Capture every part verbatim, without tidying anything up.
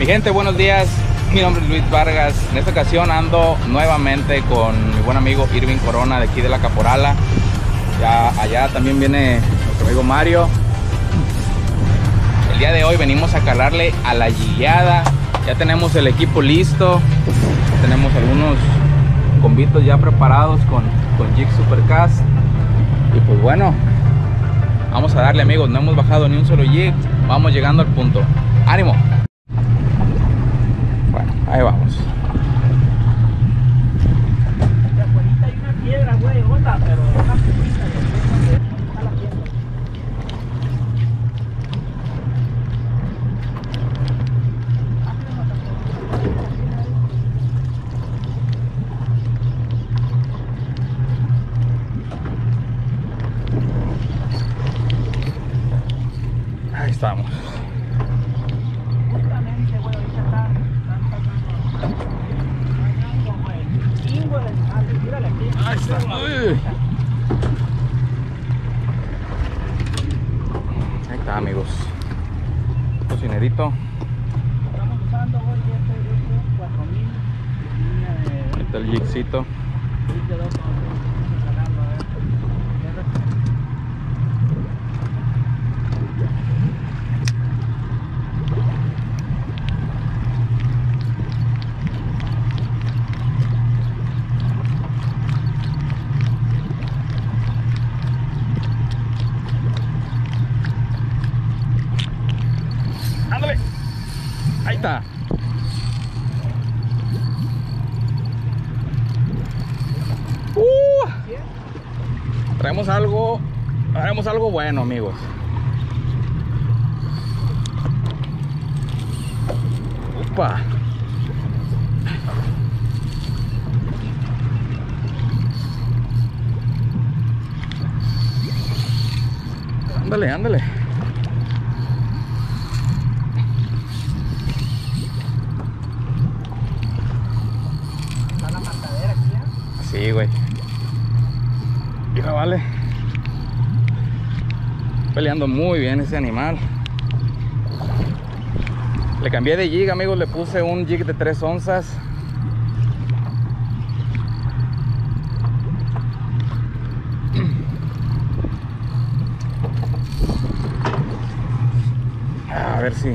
Mi gente, buenos días. Mi nombre es Luis Vargas. En esta ocasión ando nuevamente con mi buen amigo Irving Corona de aquí de la Caporala. Ya, allá también viene nuestro amigo Mario. El día de hoy venimos a calarle a la jigueada. Ya tenemos el equipo listo. Tenemos algunos convitos ya preparados con, con Jig Supercast. Y pues bueno, vamos a darle, amigos. No hemos bajado ni un solo jig. Vamos llegando al punto. ¡Ánimo! Bueno, ahí vamos. Hay una piedra, güey, onda, pero una piedra, a la piedra. Ahí estamos. Ahí está. Uy. Ahí está, amigos. Cocinerito. Estamos usando hoy este cuatro mil. Ahí está el jigcito. Ahí está. Uh, traemos algo, traemos algo bueno, amigos. Opa. Ándale, ándale. Sí, güey. Mira, vale. Peleando muy bien ese animal. Le cambié de jig, amigos. Le puse un jig de tres onzas. A ver si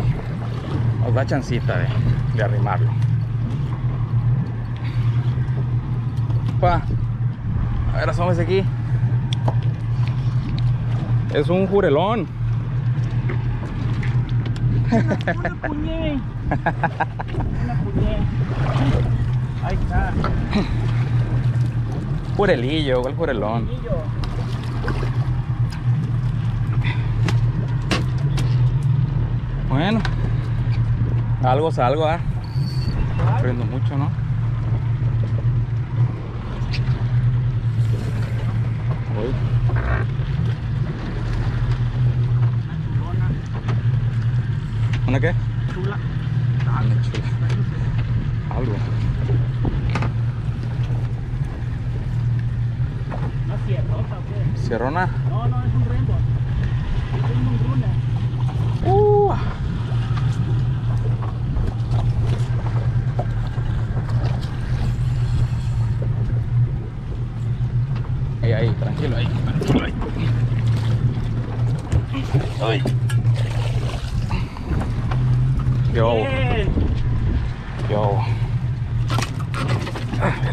nos da chancita de, de arrimarlo. A ver, asómese aquí. Es un jurelón. Una puñé. Una puñé. Ahí está. Jurelillo, el jurelón. Jurelillo. Bueno, algo salgo, ¿eh? Aprendo mucho, ¿no? ¿Una qué? Chula. Dale, chula. Algo. ¿Una cierrota o qué? ¿Cierrona? No, no, es un Rainbow. Rainbow Runner. Uh. Ahí, ahí, tranquilo, ahí, tranquilo, ahí. Ay. Yo. Bien. Yo.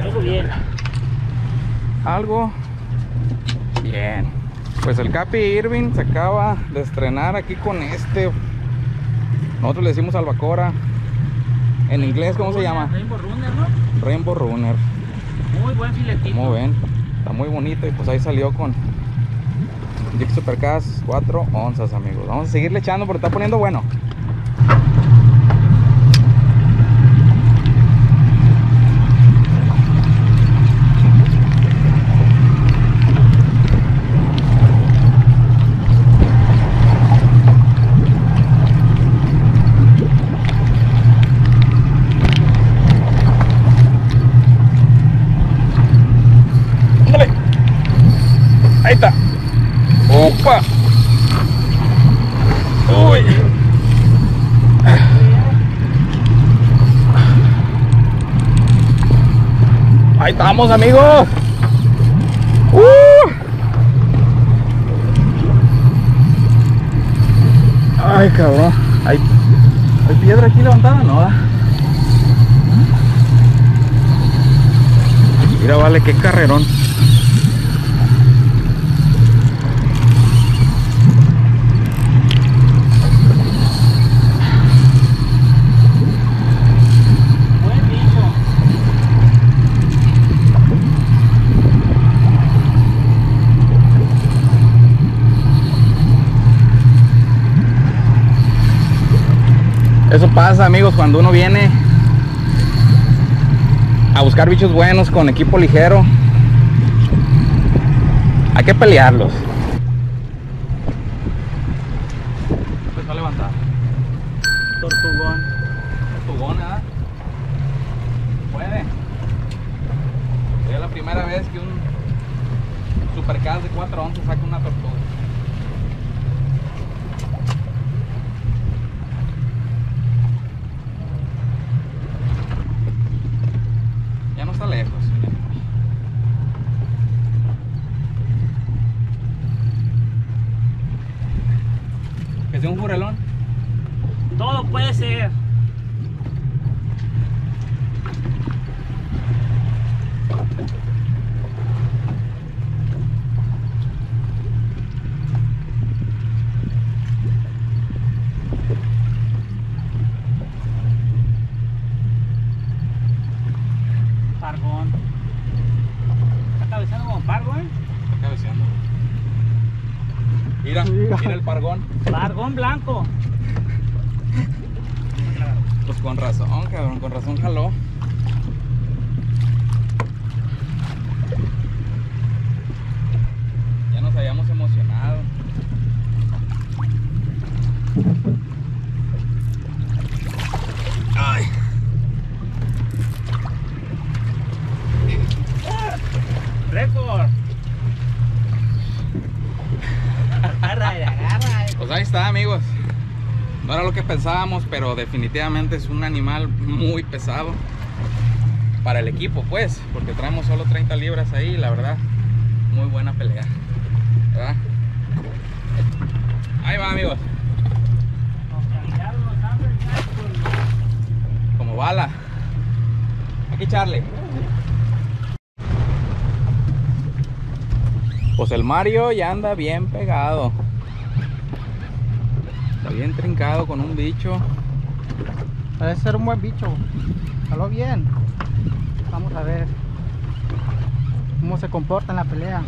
Algo bien. Algo bien. Pues el Capi Irving se acaba de estrenar aquí con este. Nosotros le decimos albacora. En inglés, ¿cómo se llama? Rainbow Runner, ¿no? Rainbow Runner. Muy buen filetito. Muy bien. Está muy bonito y pues ahí salió con Jig Supercast cuatro onzas, amigos. Vamos a seguirle echando porque está poniendo bueno. Ahí está. Opa. Uy. Ahí estamos, amigos. Uh. Ay, cabrón. ¿Hay, ¿Hay piedra aquí levantada? No, ¿verdad? Mira, vale, qué carrerón. Eso pasa, amigos, cuando uno viene a buscar bichos buenos con equipo ligero. Hay que pelearlos. Empezó a levantar. Tortugón. Tortugón, ¿ah? Puede. Es la primera vez que un Supercast de cuatro onzas saca una tortuga. ¿De un jurelón? Todo puede ser. Pargón. Está cabeceando como pargo, ¿eh? Está cabeceando. Mira, mira el pargón. Pargón blanco. Pues con razón, cabrón, con razón jaló. Ya nos habíamos emocionado. Ay. Récord. Pues ahí está, amigos. No era lo que pensábamos, pero definitivamente es un animal muy pesado para el equipo, pues, porque traemos solo treinta libras ahí, la verdad, muy buena pelea, ¿verdad? Ahí va, amigos. Como bala. Aquí Charlie. Pues el Mario ya anda bien pegado. Está bien trincado con un bicho. Parece ser un buen bicho. Jaló bien. Vamos a ver cómo se comporta en la pelea.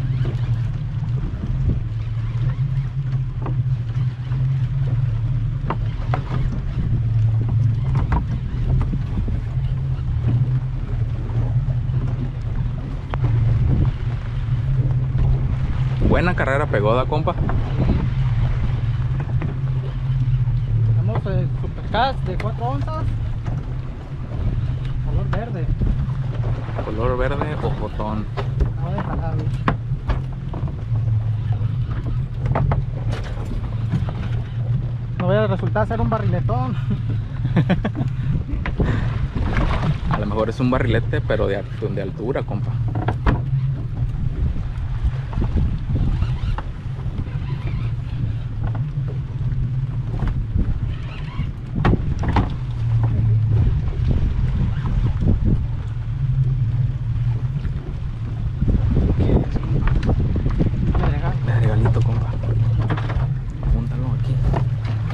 Buena carrera pegoda, compa. Tenemos el Supercast de cuatro onzas. Color verde. Color verde o botón. No de jalado. No voy a resultar ser un barriletón. A lo mejor es un barrilete, pero de, de altura, compa.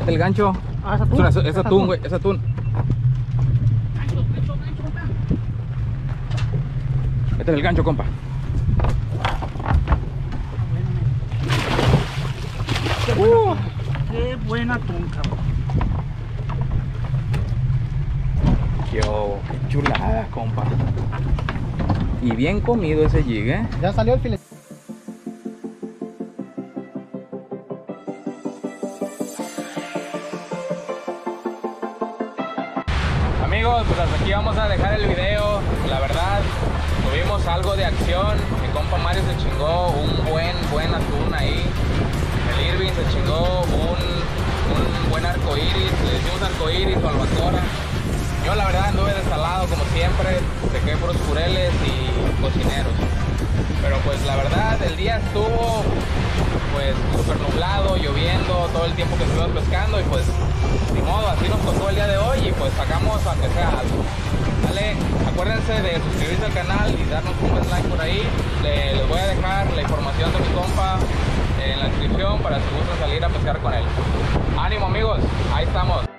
El gancho. Ah, es atún. Es, es, es atún, güey. Es atún. Gancho, gancho, gancho, compa. Este es el gancho, compa. Qué buena, uh, qué buena atún, cabrón. Yo, qué chulada, compa. Y bien comido ese jig, ¿eh? Ya salió el filete. Amigos, pues hasta aquí vamos a dejar el video. La verdad, tuvimos algo de acción. Mi compa Mario se chingó un buen, buen atún ahí. El Irving se chingó un, un buen arcoíris. Le hicimos arcoíris o albacora. Yo la verdad anduve desalado como siempre. Se quedé por los cureles y cocineros. Pero pues la verdad el día estuvo pues súper nublado, lloviendo todo el tiempo que estuvimos pescando, y pues ni modo, así nos tocó el día de hoy, y pues sacamos aunque sea algo. Vale, acuérdense de suscribirse al canal y darnos un buen like por ahí. Le, les voy a dejar la información de mi compa en la descripción para si gustan salir a pescar con él. Ánimo amigos, ahí estamos.